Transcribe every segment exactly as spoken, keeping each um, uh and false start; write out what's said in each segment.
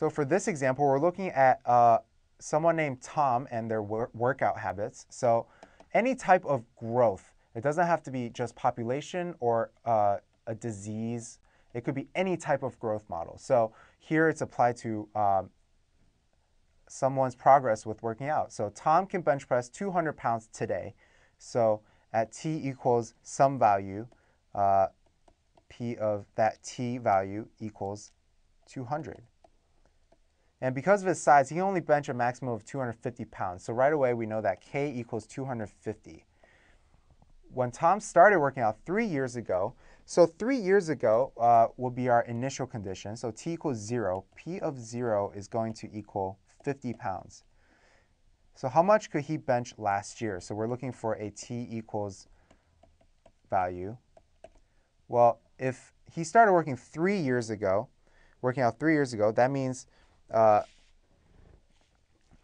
So for this example, we're looking at uh, someone named Tom and their wor workout habits. So any type of growth. It doesn't have to be just population or uh, a disease. It could be any type of growth model. So here it's applied to um, someone's progress with working out. So Tom can bench press two hundred pounds today. So at t equals some value, uh, p of that t value equals two hundred. And because of his size, he can only bench a maximum of two hundred fifty pounds. So right away we know that k equals two hundred fifty. When Tom started working out three years ago, so three years ago uh, will be our initial condition. So t equals zero, p of zero is going to equal fifty pounds. So how much could he bench last year? So we're looking for a t equals value. Well, if he started working three years ago, working out three years ago, that means uh,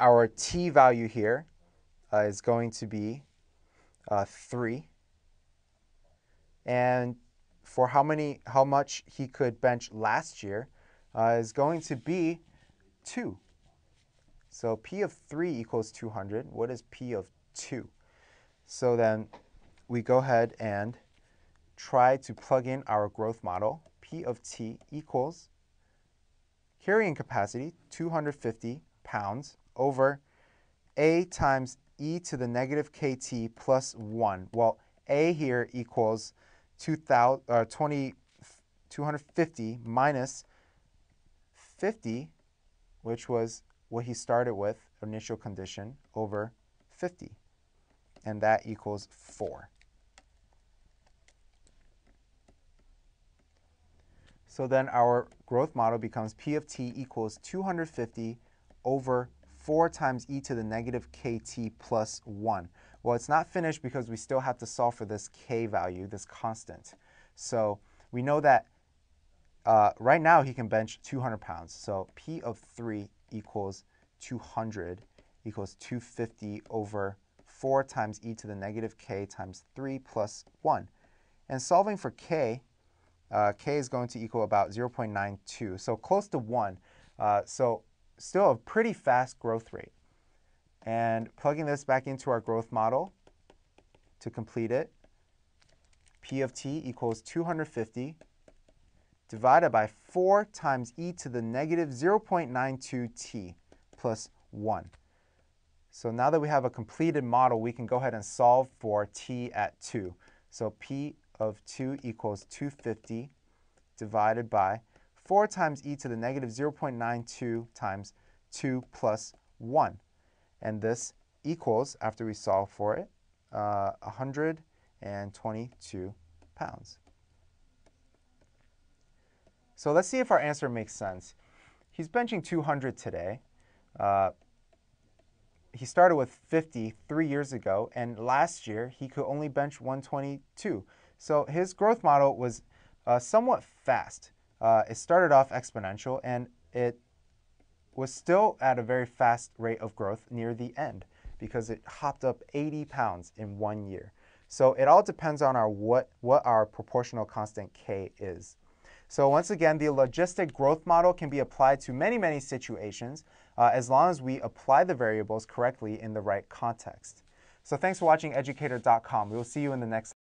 our t value here uh, is going to be uh, three. And for how many, how much he could bench last year uh, is going to be two. So p of three equals two hundred. What is p of two? So then we go ahead and try to plug in our growth model. P of t equals carrying capacity, two hundred fifty pounds, over a times e to the negative kt plus one. Well, a here equals two hundred fifty minus fifty, which was what he started with, initial condition, over fifty. And that equals four. So then our growth model becomes p of t equals two hundred fifty over four times e to the negative kt plus one. Well, it's not finished because we still have to solve for this k value, this constant. So we know that uh, right now he can bench two hundred pounds. So p of three equals two hundred equals two hundred fifty over four times e to the negative k times three plus one. And solving for k, uh, k is going to equal about zero point nine two, so close to one. Uh, so still a pretty fast growth rate. And plugging this back into our growth model to complete it, p of t equals two hundred fifty divided by four times e to the negative zero point nine two t plus one. So now that we have a completed model, we can go ahead and solve for t at two. So p of two equals two hundred fifty divided by four times e to the negative zero point nine two times two plus one. And this equals, after we solve for it, uh, one hundred twenty-two pounds. So let's see if our answer makes sense. He's benching two hundred today. Uh, he started with fifty three years ago, and last year he could only bench one hundred twenty-two. So his growth model was uh, somewhat fast. Uh, it started off exponential, and it was still at a very fast rate of growth near the end because it hopped up eighty pounds in one year. So it all depends on our what, what our proportional constant k is. So once again, the logistic growth model can be applied to many, many situations uh, as long as we apply the variables correctly in the right context. So thanks for watching educator dot com. We will see you in the next